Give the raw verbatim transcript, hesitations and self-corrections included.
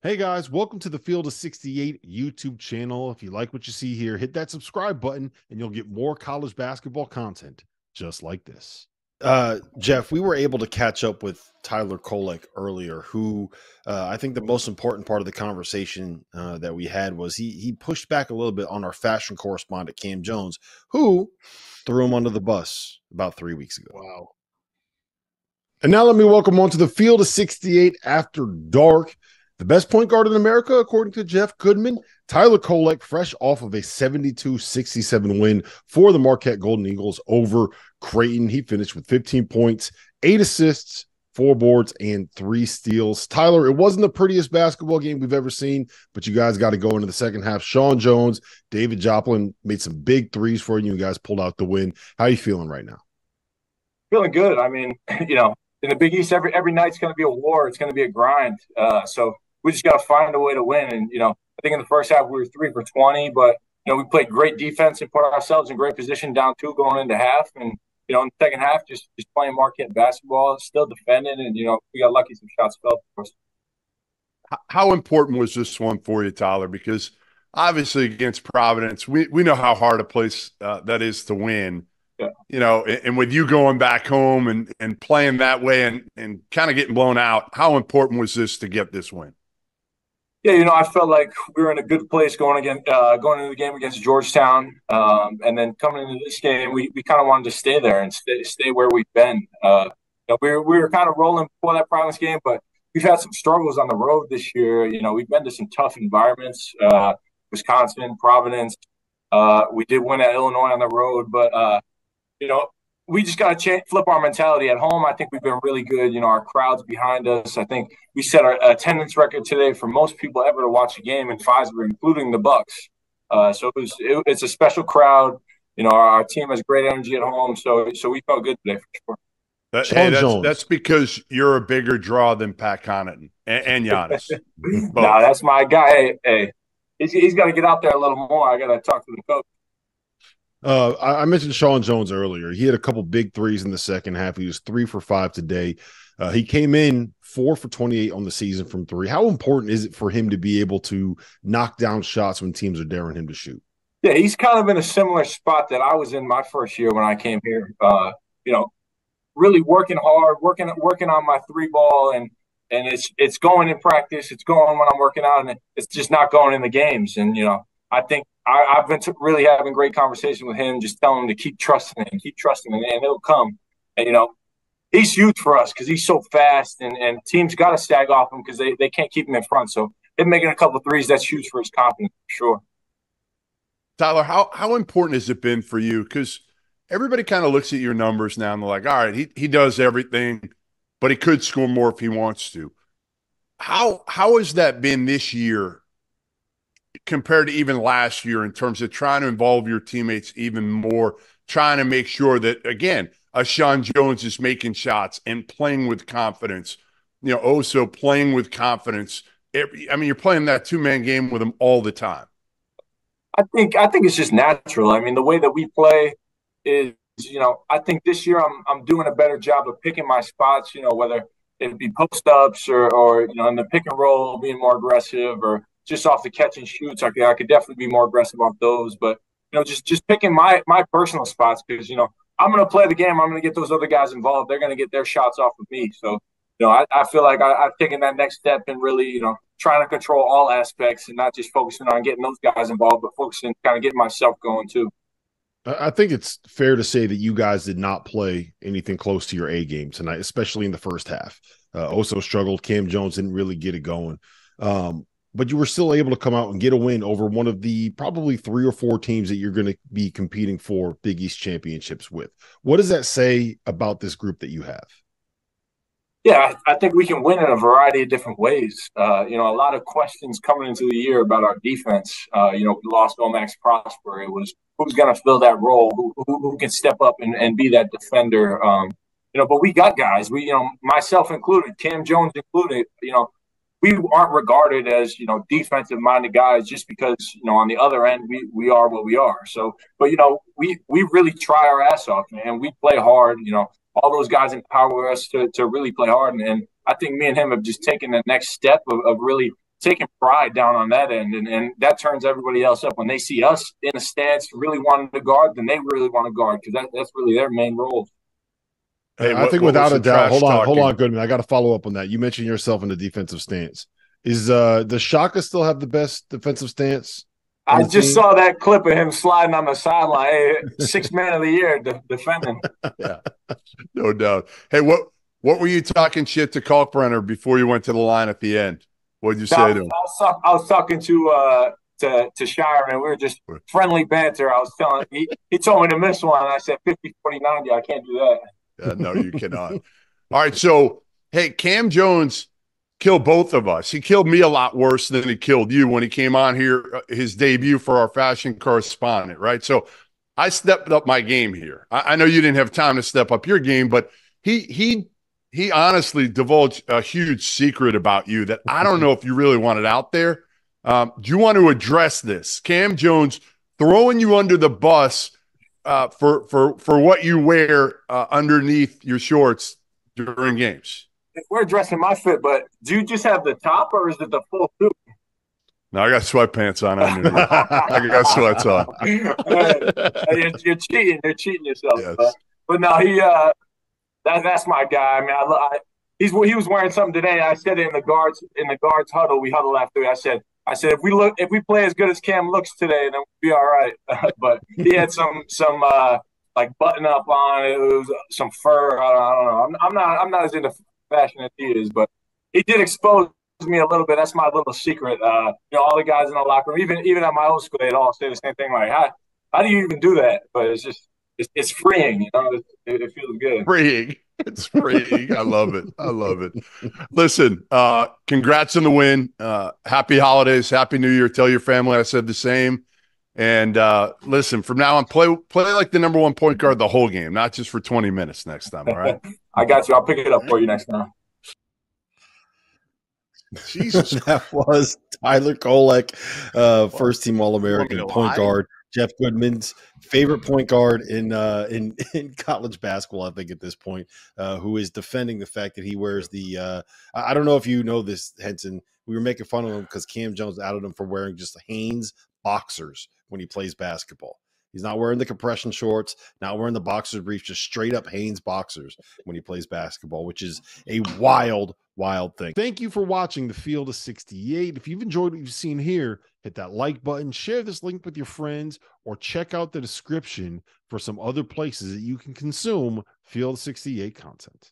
Hey guys, welcome to the Field of sixty-eight YouTube channel. If you like what you see here, hit that subscribe button and you'll get more college basketball content just like this. Uh, Jeff, we were able to catch up with Tyler Kolek earlier, who uh, I think the most important part of the conversation uh, that we had was he, he pushed back a little bit on our fashion correspondent, Cam Jones, who threw him under the bus about three weeks ago. Wow. And now let me welcome on to the Field of sixty-eight After Dark. The best point guard in America, according to Jeff Goodman, Tyler Kolek, fresh off of a seventy-two sixty-seven win for the Marquette Golden Eagles over Creighton. He finished with fifteen points, eight assists, four boards, and three steals. Tyler, it wasn't the prettiest basketball game we've ever seen, but you guys got to go into the second half. Sean Jones, David Joplin made some big threes for you. You guys pulled out the win. How are you feeling right now? Feeling good. I mean, you know, in the Big East, every, every night's going to be a war. It's going to be a grind. Uh, so – we just got to find a way to win. And, you know, I think in the first half we were three for twenty, but, you know, we played great defense and put ourselves in great position down two going into half. And, you know, in the second half, just, just playing Marquette basketball, still defending. And, you know, we got lucky some shots fell for us. How important was this one for you, Tyler? Because obviously against Providence, we, we know how hard a place uh, that is to win. Yeah. You know, and, and with you going back home and, and playing that way and, and kind of getting blown out, how important was this to get this win? Yeah, you know, I felt like we were in a good place going again, uh, going into the game against Georgetown, um, and then coming into this game, we, we kind of wanted to stay there and stay stay where we've been. Uh, you know, we were we were kind of rolling before that Providence game, but we've had some struggles on the road this year. You know, we've been to some tough environments, uh, Wisconsin, Providence. Uh, we did win at Illinois on the road, but uh, you know, we just got to flip our mentality at home. I think we've been really good. You know, our crowd's behind us. I think we set our attendance record today for most people ever to watch a game in Fiserv, including the Bucks. Uh, so it was, it, it's a special crowd. You know, our, our team has great energy at home. So, so we felt good today for sure. That, hey, that's, that's because you're a bigger draw than Pat Connaughton and, and Giannis. no, nah, that's my guy. Hey, hey. he's, he's got to get out there a little more. I got to talk to the coach. Uh, I mentioned Sean Jones earlier. He had a couple big threes in the second half. He was three for five today. Uh, he came in four for twenty-eight on the season from three. How important is it for him to be able to knock down shots when teams are daring him to shoot? Yeah, he's kind of in a similar spot that I was in my first year when I came here. Uh, you know, really working hard, working working on my three ball, and and it's it's going in practice. It's going when I'm working out, and it's just not going in the games. And you know, I think. I, I've been really having great conversation with him, just telling him to keep trusting him, keep trusting him, and it'll come. And, you know, he's huge for us because he's so fast, and, and teams got to stag off him because they, they can't keep him in front. So him making a couple of threes, that's huge for his confidence for sure. Tyler, how, how important has it been for you? Because everybody kind of looks at your numbers now and they're like, all right, he, he does everything, but he could score more if he wants to. How How has that been this year compared to even last year in terms of trying to involve your teammates even more, trying to make sure that, again, a Sean Jones is making shots and playing with confidence, you know, oh, so playing with confidence. Every, I mean, you're playing that two-man game with them all the time. I think I think it's just natural. I mean, the way that we play is, you know, I think this year I'm, I'm doing a better job of picking my spots, you know, whether it be post-ups or, or, you know, in the pick and roll, being more aggressive or just off the catch and shoots, I could, I could definitely be more aggressive off those. But, you know, just just picking my my personal spots because, you know, I'm going to play the game. I'm going to get those other guys involved. They're going to get their shots off of me. So, you know, I, I feel like I, I've taken that next step and really, you know, trying to control all aspects and not just focusing on getting those guys involved, but focusing kind of getting myself going too. I think it's fair to say that you guys did not play anything close to your A game tonight, especially in the first half. Uh, Oso struggled. Cam Jones didn't really get it going. Um But you were still able to come out and get a win over one of the probably three or four teams that you're going to be competing for Big East championships with. What does that say about this group that you have? Yeah, I think we can win in a variety of different ways. Uh, you know, a lot of questions coming into the year about our defense. Uh, you know, we lost Omax Prosper. It was who's going to fill that role, who, who, who can step up and, and be that defender. Um, you know, but we got guys. We, you know, myself included, Cam Jones included, you know, we aren't regarded as, you know, defensive-minded guys just because, you know, on the other end, we, we are what we are. So, but, you know, we, we really try our ass off, man. We play hard. You know, all those guys empower us to, to really play hard. And, and I think me and him have just taken the next step of, of really taking pride down on that end, and, and that turns everybody else up. When they see us in the stats really wanting to guard, then they really want to guard, because that, that's really their main role. Hey, I what, think without a doubt, hold on, talking. hold on, Goodman. I got to follow up on that. You mentioned yourself in the defensive stance. Is uh, does Shaka still have the best defensive stance? I just team? saw that clip of him sliding on the sideline. Hey, sixth man of the year de- defending. Yeah, no doubt. Hey, what what were you talking shit to Kalkbrenner before you went to the line at the end? What did you no, say to him? I was talking to uh to, to Shire, and we were just friendly banter. I was telling he he told me to miss one, and I said fifty, forty, ninety. I can't do that. Uh, no, you cannot. All right, so, hey, Cam Jones killed both of us. He killed me a lot worse than he killed you when he came on here, his debut for our fashion correspondent, right? So I stepped up my game here. I, I know you didn't have time to step up your game, but he he he honestly divulged a huge secret about you that I don't know if you really wanted out there. Um, do you want to address this? Cam Jones throwing you under the bus Uh, for for for what you wear uh, underneath your shorts during games. We're addressing my fit, but do you just have the top, or is it the full suit? No, I got sweatpants on. I got sweats on. you're, you're cheating. You're cheating yourself. Yes. But, but no, he uh, that, that's my guy. I mean, I, I, he's he was wearing something today. I said it in the guards in the guards huddle. We huddled after. I said. I said, if we look, if we play as good as Cam looks today, then we'll be all right. But he had some, some uh, like button up on, it was some fur. I don't, I don't know. I'm, I'm not, I'm not as into fashion as he is, but he did expose me a little bit. That's my little secret. Uh, you know, all the guys in the locker room, even, even at my old school, they'd all say the same thing. Like, how, how do you even do that? But it's just, it's, it's freeing. You know, it, it feels good. Freeing. It's free. I love it. I love it. Listen, uh, congrats on the win. Uh, happy holidays. Happy New Year. Tell your family I said the same. And uh, listen, from now on, play play like the number one point guard the whole game, not just for twenty minutes next time, all right? I got you. I'll pick it up for you next time. Jesus. That was Tyler Kolek, uh, first-team All-American point guard. Jeff Goodman's favorite point guard in uh, in in college basketball, I think, at this point, uh, who is defending the fact that he wears the uh, – I don't know if you know this, Henson. We were making fun of him because Cam Jones outed him for wearing just Hanes boxers when he plays basketball. He's not wearing the compression shorts, not wearing the boxer briefs, just straight-up Hanes boxers when he plays basketball, which is a wild, wild thing. Thank you for watching The Field of sixty-eight. If you've enjoyed what you've seen here, hit that like button, share this link with your friends, or check out the description for some other places that you can consume Field of sixty-eight content.